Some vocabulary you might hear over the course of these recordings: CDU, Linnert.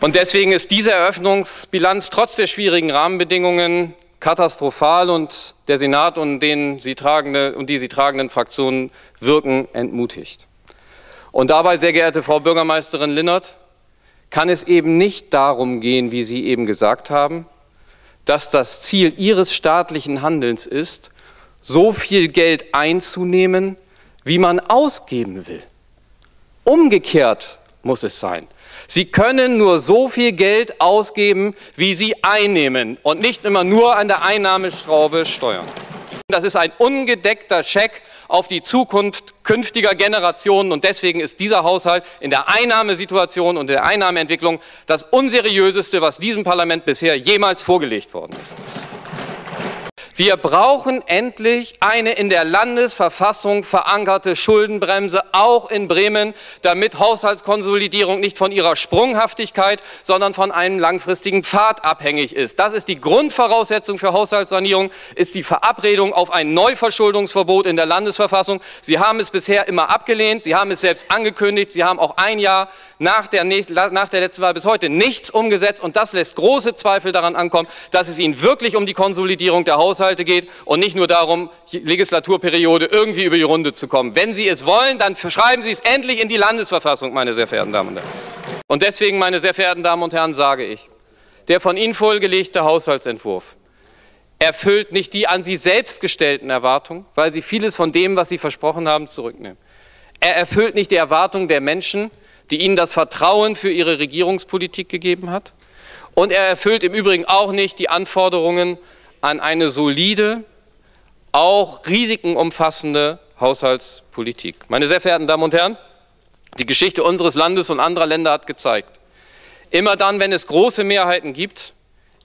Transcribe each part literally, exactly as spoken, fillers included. Und deswegen ist diese Eröffnungsbilanz trotz der schwierigen Rahmenbedingungen katastrophal und der Senat und, den sie tragende, und die sie tragenden Fraktionen wirken entmutigt. Und dabei, sehr geehrte Frau Bürgermeisterin Linnert, kann es eben nicht darum gehen, wie Sie eben gesagt haben, dass das Ziel Ihres staatlichen Handelns ist, so viel Geld einzunehmen, wie man ausgeben will. Umgekehrt muss es sein. Sie können nur so viel Geld ausgeben, wie Sie einnehmen und nicht immer nur an der Einnahmeschraube steuern. Das ist ein ungedeckter Scheck auf die Zukunft künftiger Generationen und deswegen ist dieser Haushalt in der Einnahmesituation und der Einnahmeentwicklung das unseriöseste, was diesem Parlament bisher jemals vorgelegt worden ist. Wir brauchen endlich eine in der Landesverfassung verankerte Schuldenbremse, auch in Bremen, damit Haushaltskonsolidierung nicht von ihrer Sprunghaftigkeit, sondern von einem langfristigen Pfad abhängig ist. Das ist die Grundvoraussetzung für Haushaltssanierung, ist die Verabredung auf ein Neuverschuldungsverbot in der Landesverfassung. Sie haben es bisher immer abgelehnt, Sie haben es selbst angekündigt, Sie haben auch ein Jahr nach der, nächsten, nach der letzten Wahl bis heute nichts umgesetzt und das lässt große Zweifel daran ankommen, dass es Ihnen wirklich um die Konsolidierung der Haushalte geht und nicht nur darum, die Legislaturperiode irgendwie über die Runde zu kommen. Wenn Sie es wollen, dann schreiben Sie es endlich in die Landesverfassung, meine sehr verehrten Damen und Herren. Und deswegen, meine sehr verehrten Damen und Herren, sage ich, der von Ihnen vorgelegte Haushaltsentwurf erfüllt nicht die an Sie selbst gestellten Erwartungen, weil Sie vieles von dem, was Sie versprochen haben, zurücknehmen. Er erfüllt nicht die Erwartungen der Menschen, die Ihnen das Vertrauen für Ihre Regierungspolitik gegeben hat. Und er erfüllt im Übrigen auch nicht die Anforderungen an eine solide, auch Risiken umfassende Haushaltspolitik. Meine sehr verehrten Damen und Herren, die Geschichte unseres Landes und anderer Länder hat gezeigt, immer dann, wenn es große Mehrheiten gibt,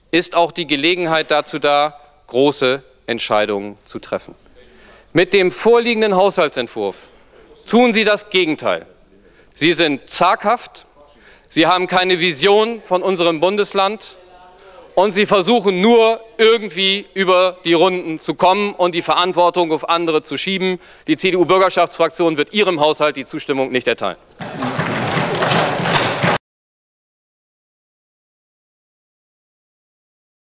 ist auch die Gelegenheit dazu da, große Entscheidungen zu treffen. Mit dem vorliegenden Haushaltsentwurf tun Sie das Gegenteil. Sie sind zaghaft, Sie haben keine Vision von unserem Bundesland, und Sie versuchen nur, irgendwie über die Runden zu kommen und die Verantwortung auf andere zu schieben. Die C D U-Bürgerschaftsfraktion wird Ihrem Haushalt die Zustimmung nicht erteilen.